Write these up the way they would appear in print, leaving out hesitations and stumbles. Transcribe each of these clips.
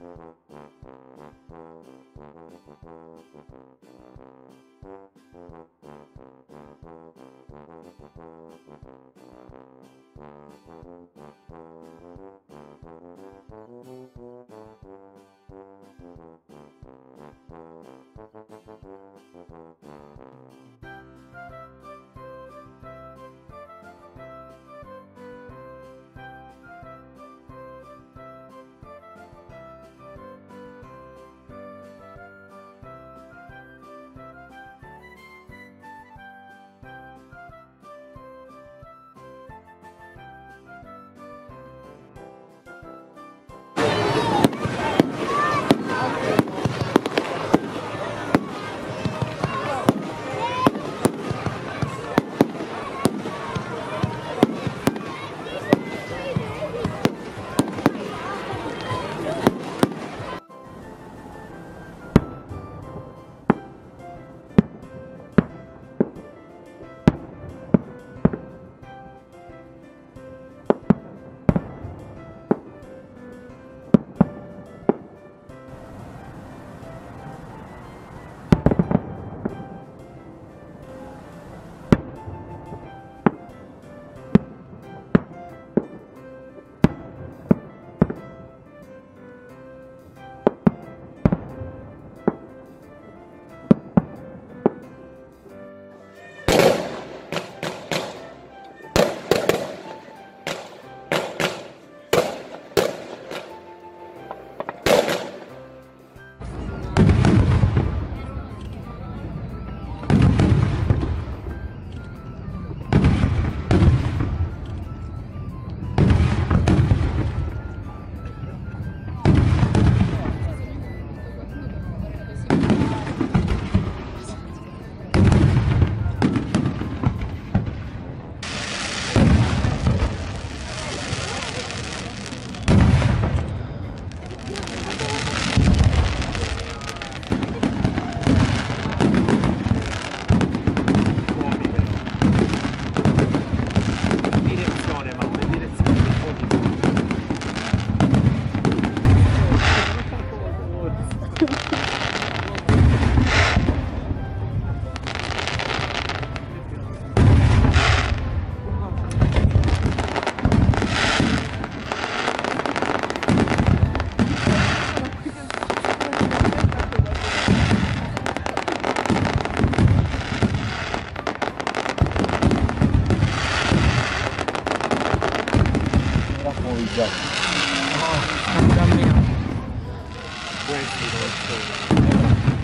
Where's the door?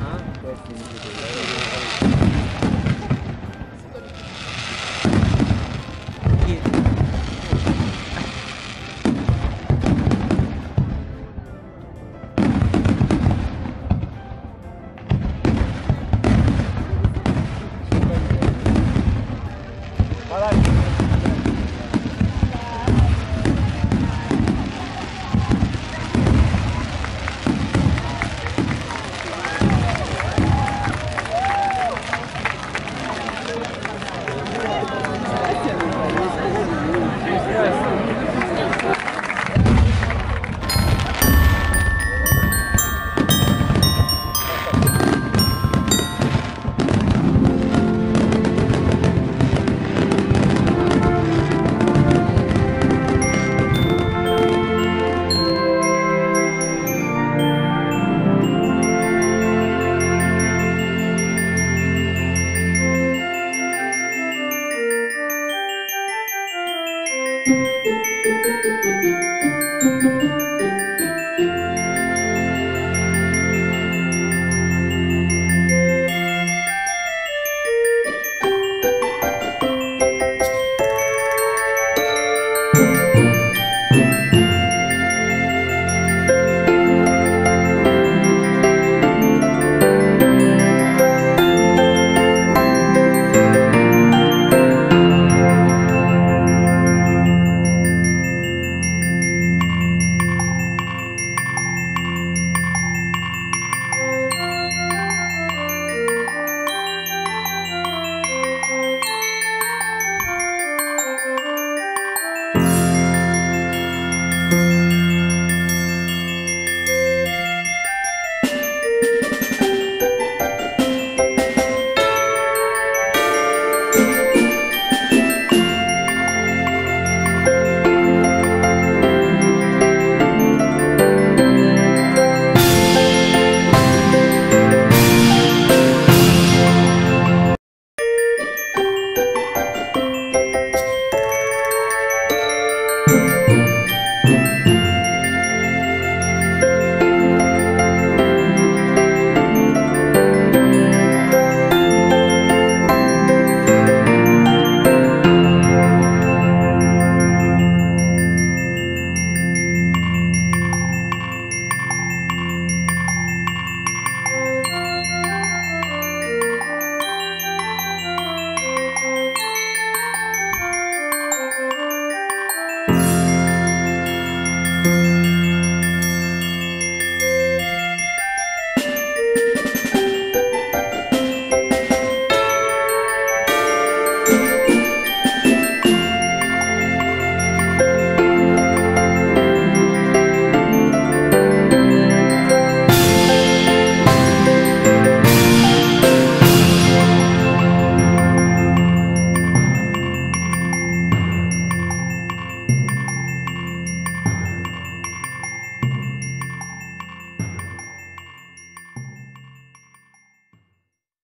Huh? Where's the door?